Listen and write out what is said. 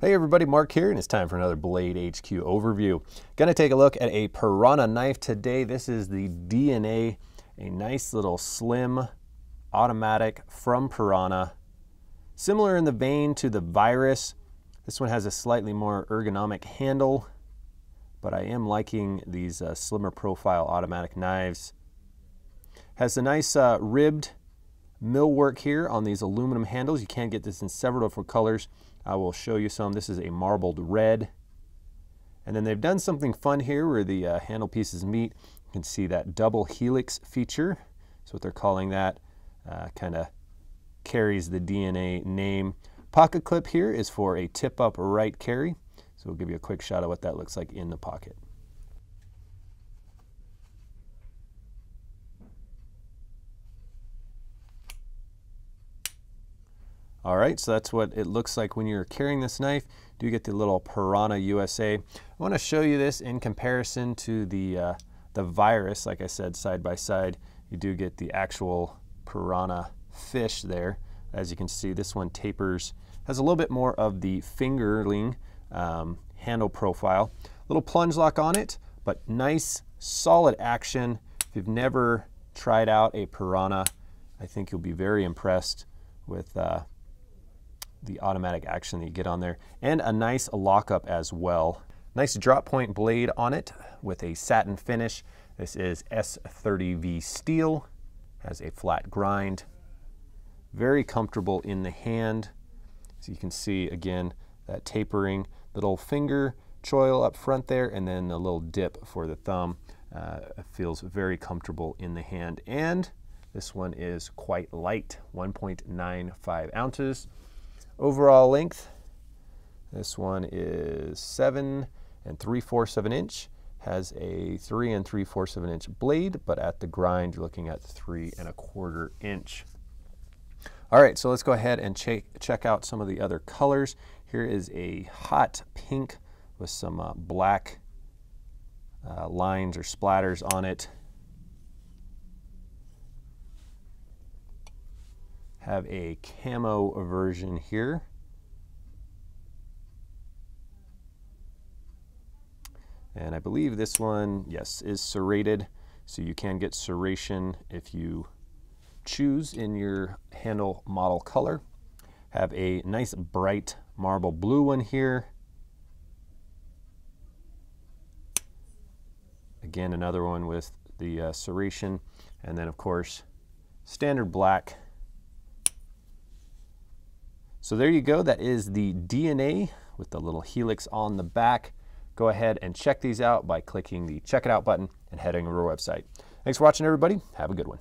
Hey everybody, Mark here, and it's time for another Blade HQ overview. Gonna take a look at a Piranha knife today. This is the DNA, a nice little slim automatic from Piranha. Similar in the vein to the Virus. This one has a slightly more ergonomic handle, but I am liking these slimmer profile automatic knives. Has a nice ribbed millwork here on these aluminum handles. You can get this in several different colors. I will show you some. This is a marbled red. And then they've done something fun here where the handle pieces meet. You can see that double helix feature. That's what they're calling that. Kind of carries the DNA name. Pocket clip here is for a tip up right carry. So we'll give you a quick shot of what that looks like in the pocket. All right, so that's what it looks like when you're carrying this knife. Do get the little Piranha USA. I want to show you this in comparison to the Virus. Like I said, side by side, you do get the actual Piranha fish there. As you can see, this one tapers, has a little bit more of the fingerling handle profile. Little plunge lock on it, but nice, solid action. If you've never tried out a Piranha, I think you'll be very impressed with the automatic action that you get on there, and a nice lockup as well. Nice drop point blade on it with a satin finish. This is S30V steel, has a flat grind, very comfortable in the hand. So you can see again that tapering little finger choil up front there, and then a little dip for the thumb. Feels very comfortable in the hand, and this one is quite light, 1.95 ounces. Overall length, this one is 7 3/4 of an inch, has a 3 3/4 of an inch blade, but at the grind, you're looking at 3 1/4 inch. All right, so let's go ahead and check out some of the other colors. Here is a hot pink with some black lines or splatters on it. Have a camo version here. And I believe this one, yes, is serrated. So you can get serration if you choose in your handle model color. Have a nice bright marble blue one here. Again, another one with the serration. And then of course, standard black. So there you go, that is the DNA with the little helix on the back. Go ahead and check these out by clicking the check it out button and heading over our website. Thanks for watching everybody, have a good one.